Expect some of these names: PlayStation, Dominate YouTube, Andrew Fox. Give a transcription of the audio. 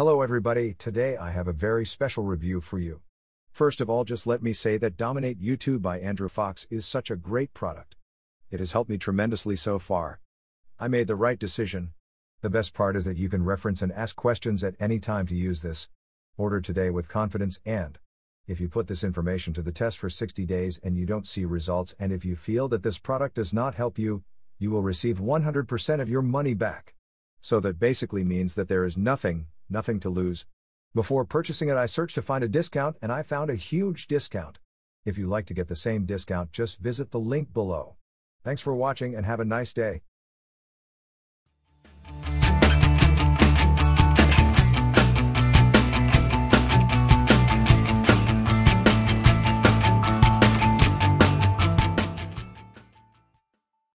Hello everybody, today I have a very special review for you. First of all, just let me say that Dominate YouTube by Andrew Fox is such a great product. It has helped me tremendously so far. I made the right decision. The best part is that you can reference and ask questions at any time to use this. Order today with confidence, and if you put this information to the test for 60 days and you don't see results, and if you feel that this product does not help you, you will receive 100% of your money back. So that basically means that there is nothing to lose. Before purchasing it, I searched to find a discount and I found a huge discount. If you like to get the same discount, just visit the link below. Thanks for watching and have a nice day.